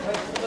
Well, one,